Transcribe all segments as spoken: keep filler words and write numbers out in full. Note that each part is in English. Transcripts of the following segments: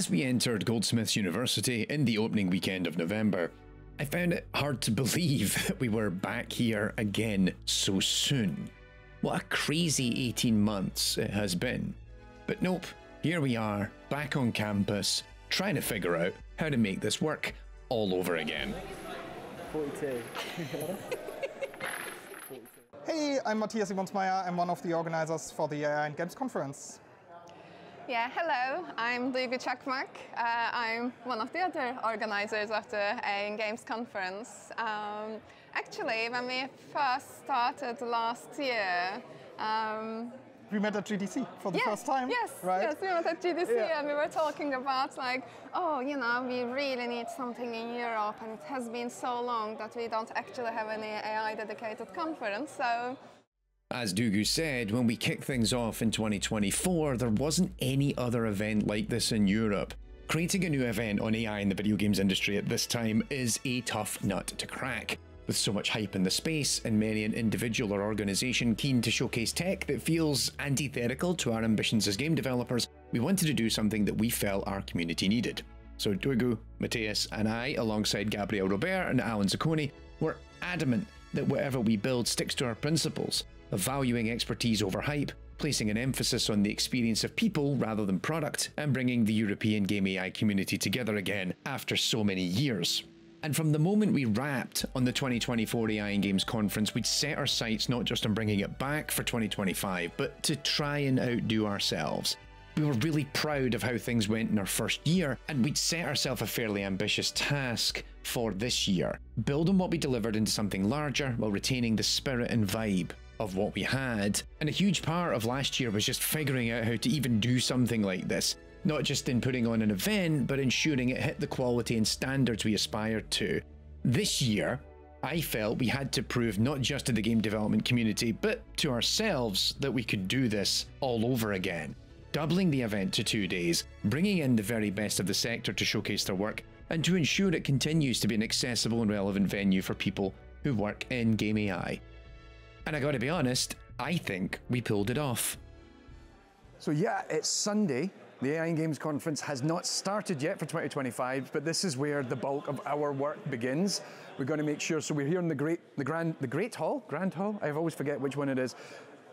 As we entered Goldsmiths University in the opening weekend of November, I found it hard to believe that we were back here again so soon. What a crazy eighteen months it has been. But nope, here we are, back on campus, trying to figure out how to make this work all over again. forty-two. Hey, I'm Matthias Siemonsmeier. I'm one of the organizers for the A I and Games Conference. Yeah, hello, I'm Duygu Çakmak. Uh, I'm one of the other organizers of the A I Games Conference. Um, actually, when we first started last year, um, we met at G D C for the yeah, first time. Yes, right? Yes, we met at G D C, yeah. And we were talking about like, oh, you know, we really need something in Europe, and it has been so long that we don't actually have any A I-dedicated conference. So. As Duygu said, when we kicked things off in twenty twenty-four, there wasn't any other event like this in Europe. Creating a new event on A I in the video games industry at this time is a tough nut to crack, with so much hype in the space and many an individual or organisation keen to showcase tech that feels antithetical to our ambitions as game developers. We wanted to do something that we felt our community needed. So Duygu, Matthias and I, alongside Gabriel Robert and Alan Zucconi, were adamant that whatever we build sticks to our principles of valuing expertise over hype, placing an emphasis on the experience of people rather than product, and bringing the European game A I community together again after so many years. And from the moment we wrapped on the twenty twenty-four A I and Games Conference, we'd set our sights not just on bringing it back for twenty twenty-five, but to try and outdo ourselves. We were really proud of how things went in our first year, and we'd set ourselves a fairly ambitious task for this year. Build on what we delivered into something larger while retaining the spirit and vibe of what we had. And a huge part of last year was just figuring out how to even do something like this, not just in putting on an event, but ensuring it hit the quality and standards we aspired to. This year, I felt we had to prove not just to the game development community, but to ourselves that we could do this all over again. Doubling the event to two days, bringing in the very best of the sector to showcase their work, and to ensure it continues to be an accessible and relevant venue for people who work in game A I. And I gotta be honest, I think we pulled it off. So yeah, it's Sunday. The A I and Games Conference has not started yet for twenty twenty-five, but this is where the bulk of our work begins. We're gonna make sure, so we're here in the great, the grand, the great hall, grand hall? I always forget which one it is.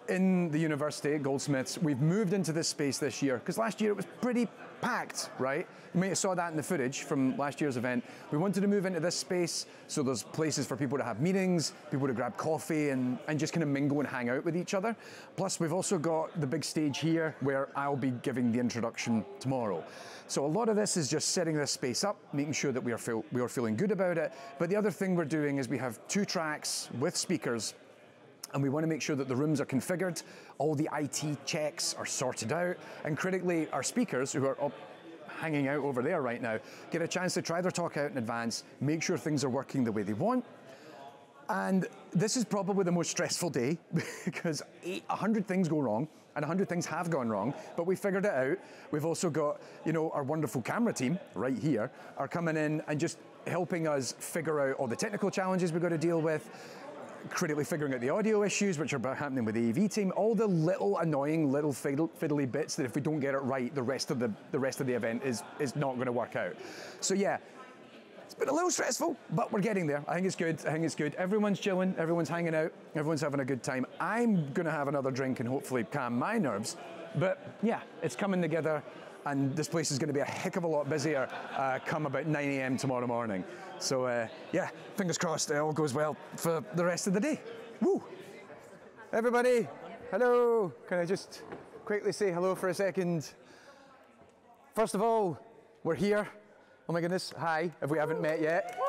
In the university at Goldsmiths. We've moved into this space this year, because last year it was pretty packed, right? You may have saw that in the footage from last year's event. We wanted to move into this space so there's places for people to have meetings, people to grab coffee and, and just kind of mingle and hang out with each other. Plus we've also got the big stage here where I'll be giving the introduction tomorrow. So a lot of this is just setting this space up, making sure that we are, feel, we are feeling good about it. But the other thing we're doing is we have two tracks with speakers, and we want to make sure that the rooms are configured, all the I T checks are sorted out, and critically, our speakers, who are up hanging out over there right now, get a chance to try their talk out in advance, make sure things are working the way they want. And this is probably the most stressful day because a hundred things go wrong, and a hundred things have gone wrong, but we figured it out. We've also got, you know, our wonderful camera team right here are coming in and just helping us figure out all the technical challenges we've got to deal with, critically figuring out the audio issues, which are happening with the A V team, all the little annoying, little fiddly bits that if we don't get it right, the rest of the, the, rest of the event is, is not going to work out. So yeah, it's been a little stressful, but we're getting there. I think it's good, I think it's good. Everyone's chilling, everyone's hanging out, everyone's having a good time. I'm going to have another drink and hopefully calm my nerves, but yeah, it's coming together, and this place is going to be a heck of a lot busier uh, come about nine A M tomorrow morning. So uh, yeah, fingers crossed it all goes well for the rest of the day. Woo! Everybody, hello! Can I just quickly say hello for a second? First of all, we're here. Oh my goodness, hi, if we haven't met yet.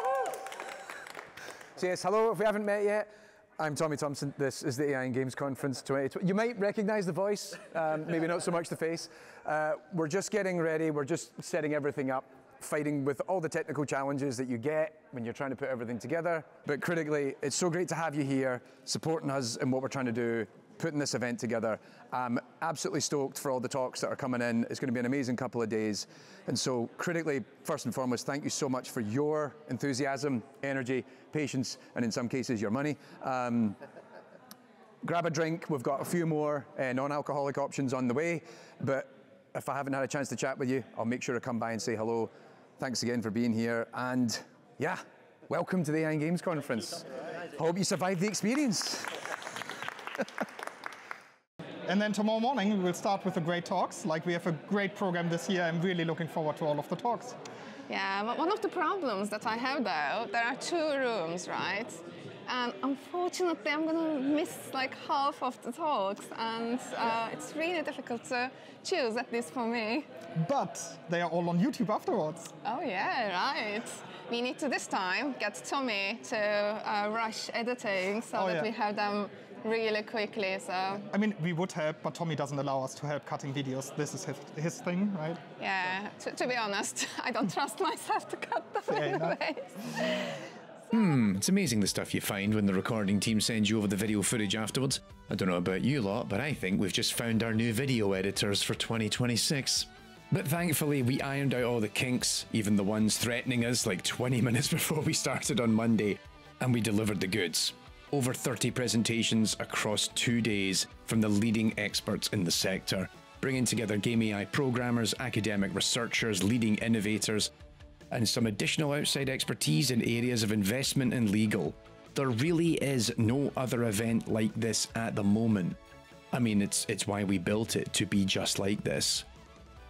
So yes, hello, if we haven't met yet. I'm Tommy Thompson, this is the A I and Games Conference twenty twenty. You might recognise the voice, um, maybe not so much the face. Uh, we're just getting ready, we're just setting everything up, fighting with all the technical challenges that you get when you're trying to put everything together. But critically, it's so great to have you here, supporting us in what we're trying to do, putting this event together. I'm absolutely stoked for all the talks that are coming in. It's going to be an amazing couple of days. And so critically, first and foremost, thank you so much for your enthusiasm, energy, patience, and in some cases, your money. Um, grab a drink. We've got a few more uh, non-alcoholic options on the way, but if I haven't had a chance to chat with you, I'll make sure to come by and say hello. Thanks again for being here. And yeah, welcome to the A I and Games Conference. Hope you survived the experience. And then tomorrow morning, we will start with the great talks. Like, we have a great program this year. I'm really looking forward to all of the talks. Yeah, but one of the problems that I have, though, there are two rooms, right? And unfortunately, I'm going to miss like half of the talks. And uh, it's really difficult to choose, at least for me. But they are all on YouTube afterwards. Oh, yeah, right. We need to, this time, get Tommy to uh, rush editing so oh, that yeah. we have them really quickly, so... I mean, we would help, but Tommy doesn't allow us to help cutting videos. This is his, his thing, right? Yeah, so. to, to be honest, I don't trust myself to cut them anyways. So. Hmm, it's amazing the stuff you find when the recording team sends you over the video footage afterwards. I don't know about you lot, but I think we've just found our new video editors for twenty twenty-six. But thankfully, we ironed out all the kinks, even the ones threatening us like twenty minutes before we started on Monday, and we delivered the goods. Over thirty presentations across two days from the leading experts in the sector, bringing together game A I programmers, academic researchers, leading innovators, and some additional outside expertise in areas of investment and legal. There really is no other event like this at the moment. I mean, it's, it's why we built it to be just like this.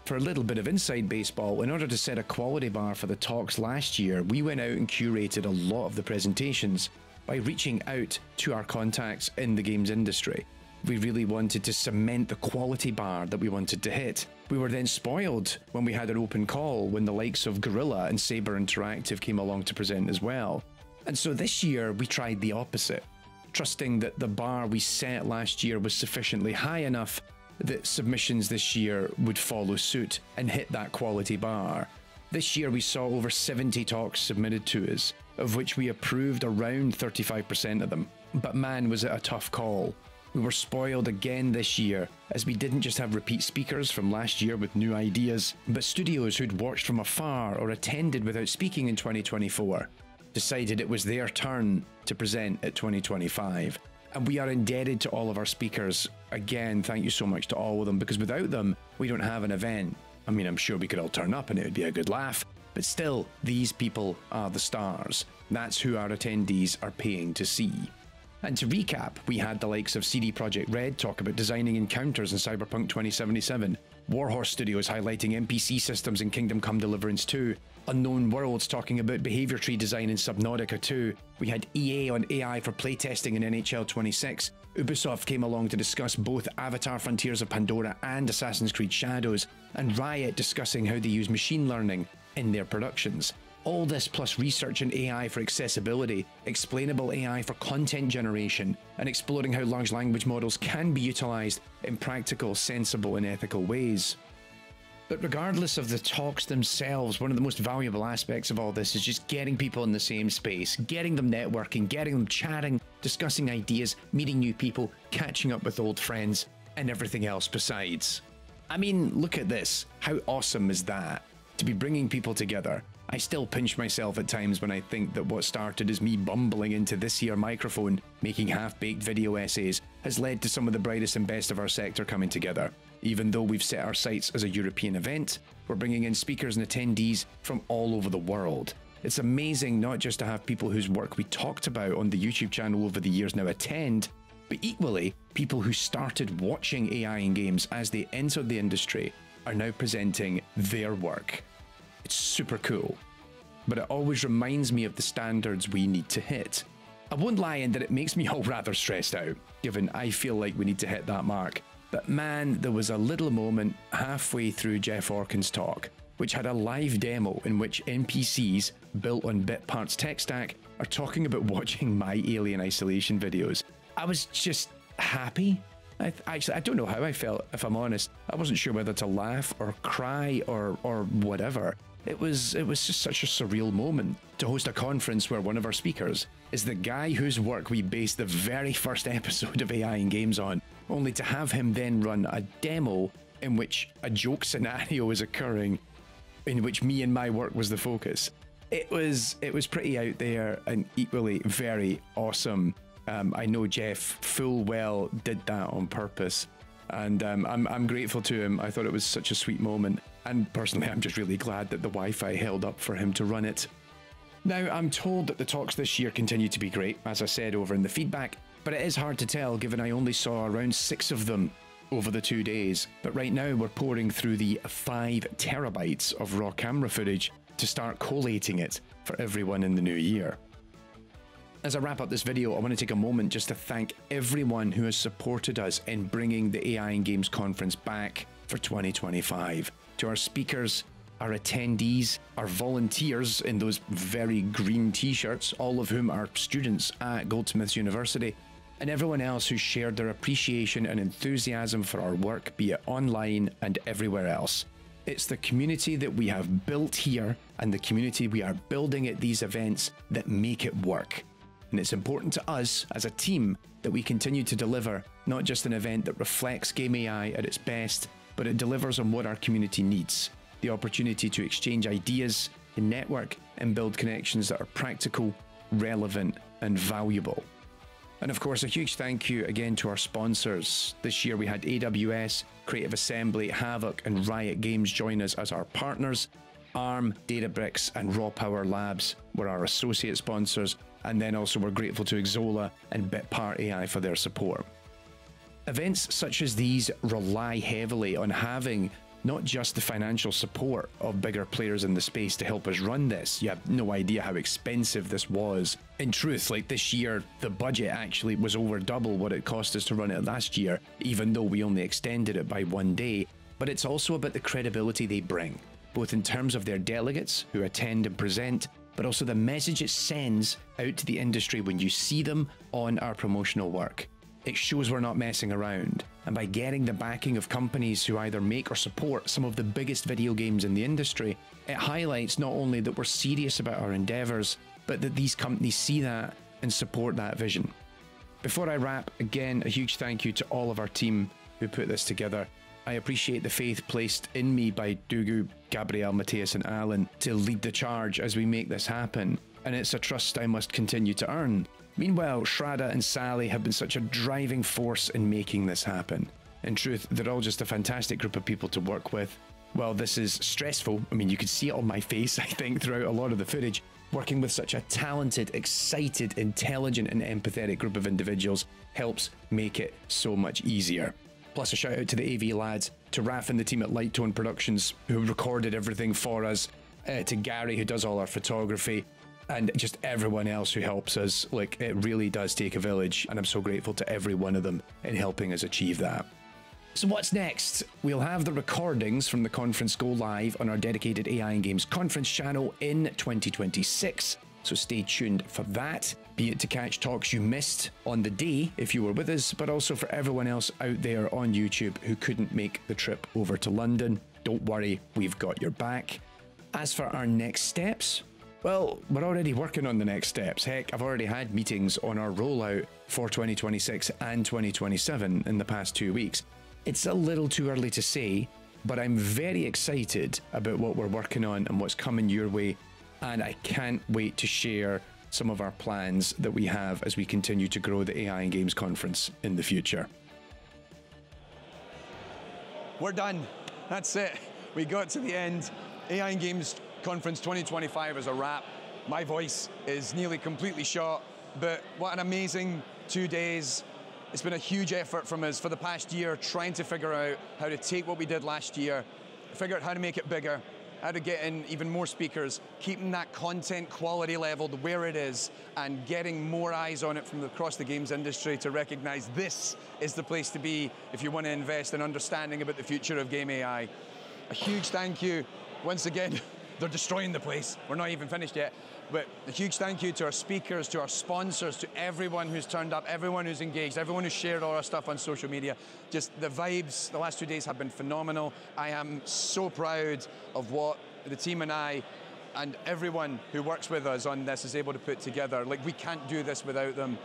For a little bit of inside baseball, in order to set a quality bar for the talks last year, we went out and curated a lot of the presentations by reaching out to our contacts in the games industry. We really wanted to cement the quality bar that we wanted to hit. We were then spoiled when we had an open call when the likes of Guerrilla and Saber Interactive came along to present as well. And so this year we tried the opposite, trusting that the bar we set last year was sufficiently high enough that submissions this year would follow suit and hit that quality bar. This year we saw over seventy talks submitted to us, of which we approved around thirty-five percent of them. But man, was it a tough call. We were spoiled again this year, as we didn't just have repeat speakers from last year with new ideas, but studios who'd watched from afar or attended without speaking in twenty twenty-four, decided it was their turn to present at twenty twenty-five. And we are indebted to all of our speakers. Again, thank you so much to all of them, because without them, we don't have an event. I mean, I'm sure we could all turn up and it would be a good laugh, but still, these people are the stars. That's who our attendees are paying to see. And to recap, we had the likes of C D Projekt Red talk about designing encounters in Cyberpunk twenty seventy-seven, Warhorse Studios highlighting N P C systems in Kingdom Come Deliverance two, Unknown Worlds talking about behaviour tree design in Subnautica two, we had E A on A I for playtesting in N H L twenty-six, Ubisoft came along to discuss both Avatar Frontiers of Pandora and Assassin's Creed Shadows, and Riot discussing how they use machine learning in their productions. All this plus research in A I for accessibility, explainable A I for content generation, and exploring how large language models can be utilised in practical, sensible and ethical ways. But regardless of the talks themselves, one of the most valuable aspects of all this is just getting people in the same space, getting them networking, getting them chatting, discussing ideas, meeting new people, catching up with old friends, and everything else besides. I mean, look at this. How awesome is that? To be bringing people together. I still pinch myself at times when I think that what started as me bumbling into this here microphone, making half-baked video essays, has led to some of the brightest and best of our sector coming together. Even though we've set our sights as a European event, we're bringing in speakers and attendees from all over the world. It's amazing not just to have people whose work we talked about on the YouTube channel over the years now attend, but equally, people who started watching A I in games as they entered the industry are now presenting their work. It's super cool, but it always reminds me of the standards we need to hit. I won't lie in that it makes me all rather stressed out, given I feel like we need to hit that mark. But man, there was a little moment halfway through Jeff Orkin's talk, which had a live demo in which N P Cs built on Bitpart's tech stack are talking about watching my Alien Isolation videos. I was just happy. I actually, I don't know how I felt, if I'm honest. I wasn't sure whether to laugh or cry or, or whatever. It was, it was just such a surreal moment to host a conference where one of our speakers is the guy whose work we based the very first episode of A I in Games on, only to have him then run a demo in which a joke scenario is occurring, in which me and my work was the focus. It was, it was pretty out there and equally very awesome. Um, I know Jeff full well did that on purpose. And um, I'm, I'm grateful to him. I thought it was such a sweet moment. And personally, I'm just really glad that the Wi-Fi held up for him to run it. Now, I'm told that the talks this year continue to be great, as I said over in the feedback, but it is hard to tell given I only saw around six of them over the two days. But right now we're pouring through the five terabytes of raw camera footage to start collating it for everyone in the new year. As I wrap up this video, I want to take a moment just to thank everyone who has supported us in bringing the A I in Games conference back for twenty twenty-five. To our speakers, our attendees, our volunteers in those very green t-shirts, all of whom are students at Goldsmiths University, and everyone else who shared their appreciation and enthusiasm for our work, be it online and everywhere else. It's the community that we have built here and the community we are building at these events that make it work. And it's important to us as a team that we continue to deliver not just an event that reflects game A I at its best, but it delivers on what our community needs. The opportunity to exchange ideas, to network, and build connections that are practical, relevant, and valuable. And of course, a huge thank you again to our sponsors. This year we had A W S, Creative Assembly, Havoc, and Riot Games join us as our partners. Arm, Databricks, and Raw Power Labs were our associate sponsors, and then also we're grateful to Exola and Bitpart A I for their support. Events such as these rely heavily on having not just the financial support of bigger players in the space to help us run this. You have no idea how expensive this was. In truth, like this year, the budget actually was over double what it cost us to run it last year, even though we only extended it by one day. But it's also about the credibility they bring, both in terms of their delegates who attend and present, but also the message it sends out to the industry when you see them on our promotional work. It shows we're not messing around, and by getting the backing of companies who either make or support some of the biggest video games in the industry, it highlights not only that we're serious about our endeavours, but that these companies see that and support that vision. Before I wrap, again, a huge thank you to all of our team who put this together. I appreciate the faith placed in me by Duygu, Gabriel, Matthias and Alan to lead the charge as we make this happen, and it's a trust I must continue to earn. Meanwhile, Shraddha and Sally have been such a driving force in making this happen. In truth, they're all just a fantastic group of people to work with. While this is stressful, I mean you can see it on my face I think throughout a lot of the footage, working with such a talented, excited, intelligent and empathetic group of individuals helps make it so much easier. Plus a shout out to the A V lads, to Raf and the team at Light Tone Productions who recorded everything for us, uh, to Gary who does all our photography, and just everyone else who helps us. Like, it really does take a village, and I'm so grateful to every one of them in helping us achieve that. So what's next? We'll have the recordings from the conference go live on our dedicated A I and Games conference channel in twenty twenty-six. So stay tuned for that, be it to catch talks you missed on the day if you were with us, but also for everyone else out there on YouTube who couldn't make the trip over to London. Don't worry, we've got your back. As for our next steps, well, we're already working on the next steps. Heck, I've already had meetings on our rollout for twenty twenty-six and twenty twenty-seven in the past two weeks. It's a little too early to say, but I'm very excited about what we're working on and what's coming your way. And I can't wait to share some of our plans that we have as we continue to grow the A I and Games conference in the future. We're done. That's it. We got to the end. A I and Games conference twenty twenty-five is a wrap. My voice is nearly completely shot, but what an amazing two days. It's been a huge effort from us for the past year, trying to figure out how to take what we did last year, figure out how to make it bigger, how to get in even more speakers, keeping that content quality leveled where it is, and getting more eyes on it from across the games industry to recognize this is the place to be if you want to invest in understanding about the future of game A I. A huge thank you. Once again, they're destroying the place. We're not even finished yet. But a huge thank you to our speakers, to our sponsors, to everyone who's turned up, everyone who's engaged, everyone who's shared all our stuff on social media. Just the vibes the last two days have been phenomenal. I am so proud of what the team and I and everyone who works with us on this is able to put together. Like, we can't do this without them.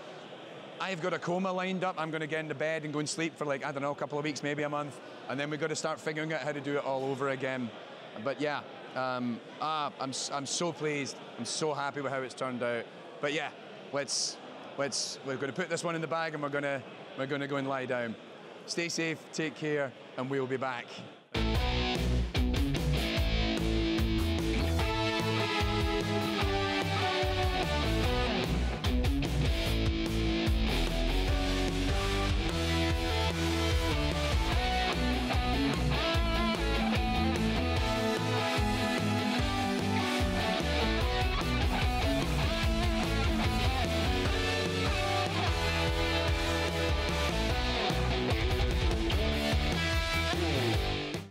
I've got a coma lined up. I'm going to get into bed and go and sleep for like, I don't know, a couple of weeks, maybe a month. And then we've got to start figuring out how to do it all over again. But yeah. Um, ah, I'm, I'm so pleased. I'm so happy with how it's turned out. But yeah, let's, let's, we're going to put this one in the bag, and we're going to, we're going to go and lie down. Stay safe, take care, and we will be back.